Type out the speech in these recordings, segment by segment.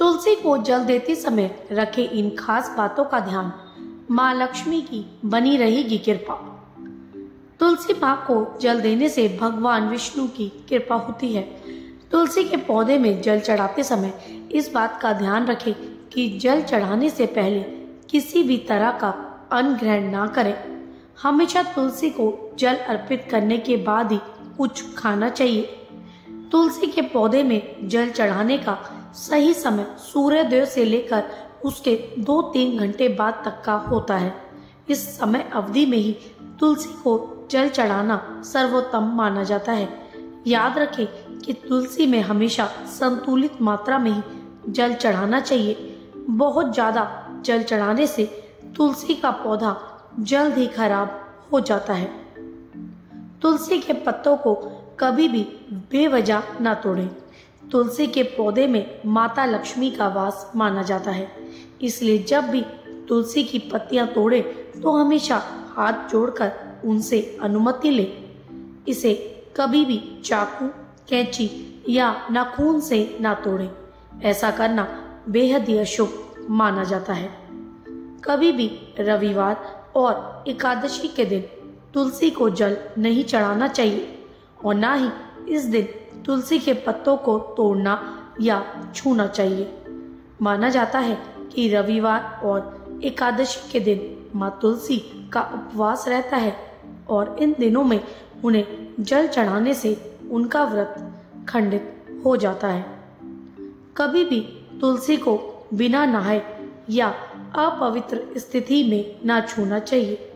तुलसी को जल देते समय रखे इन खास बातों का ध्यान, माँ लक्ष्मी की बनी रहेगी कृपा। तुलसी माँ को जल देने से भगवान विष्णु की कृपा होती है। तुलसी के पौधे में जल चढ़ाते समय इस बात का ध्यान रखें कि जल चढ़ाने से पहले किसी भी तरह का अन्न ग्रहण ना करें। हमेशा तुलसी को जल अर्पित करने के बाद ही कुछ खाना चाहिए। तुलसी के पौधे में जल चढ़ाने का सही समय सूर्योदय से लेकर उसके 2-3 घंटे बाद तक का होता है। इस समय अवधि में ही तुलसी को जल चढ़ाना सर्वोत्तम माना जाता है। याद रखें कि तुलसी में हमेशा संतुलित मात्रा में ही जल चढ़ाना चाहिए। बहुत ज़्यादा जल चढ़ाने से तुलसी का पौधा जल्द ही खराब हो जाता है। तुलसी के पत्तों को कभी भी बेवजह ना तोड़ें। तुलसी के पौधे में माता लक्ष्मी का वास माना जाता है, इसलिए जब भी तुलसी की पत्तियां तोड़ें तो हमेशा हाथ जोड़कर उनसे अनुमति लें। इसे कभी भी चाकू, कैंची या नाखून से ना तोड़ें। ऐसा करना बेहद ही अशुभ माना जाता है। कभी भी रविवार और एकादशी के दिन तुलसी को जल नहीं चढ़ाना चाहिए और ना ही इस दिन तुलसी के पत्तों को तोड़ना या छूना चाहिए। माना जाता है कि रविवार और एकादशी के दिन माँ तुलसी का उपवास रहता है और इन दिनों में उन्हें जल चढ़ाने से उनका व्रत खंडित हो जाता है। कभी भी तुलसी को बिना नहाए या अपवित्र स्थिति में ना छूना चाहिए।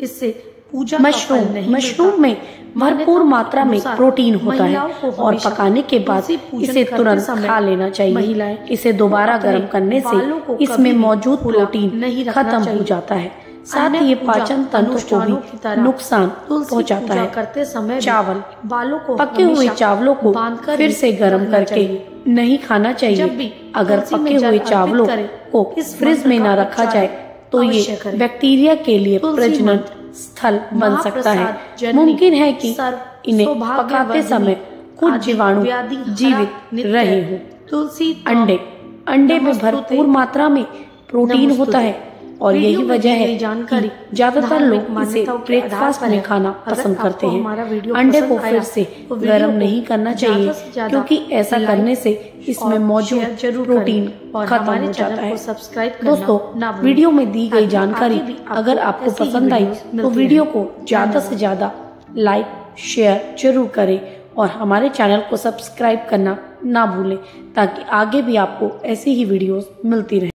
इससे पूजा मशरूम में भरपूर मात्रा में प्रोटीन होता है और पकाने के बाद इसे तुरंत खा लेना चाहिए। इसे दोबारा गर्म करने से इसमें मौजूद प्रोटीन खत्म हो जाता है, साथ ही ये पाचन तंत्र को भी नुकसान पहुंचाता है। चावल, बालों को पके हुए चावलों को फिर से गर्म करके नहीं खाना चाहिए। अगर पके हुए चावलों को फ्रिज में न रखा जाए तो ये बैक्टीरिया के लिए प्रजनन स्थल बन सकता है। मुमकिन है कि इन्हें पकाते समय कुछ जीवाणु जीवित रहे हो। तुलसी अंडे, अंडे में भरपूर मात्रा में प्रोटीन होता है और यही वजह है कि ज्यादातर लोग इसे ब्रेकफास्ट में खाना पसंद करते हैं। अंडे को फिर से गर्म नहीं करना चाहिए क्योंकि ऐसा करने से इसमें मौजूद प्रोटीन खत्म हो जाता है। दोस्तों, वीडियो में दी गई जानकारी अगर आपको पसंद आई तो वीडियो को ज्यादा से ज्यादा लाइक, शेयर जरूर करें और हमारे चैनल को सब्सक्राइब करना ना भूलें ताकि आगे भी आपको ऐसी ही वीडियोस मिलती रहे।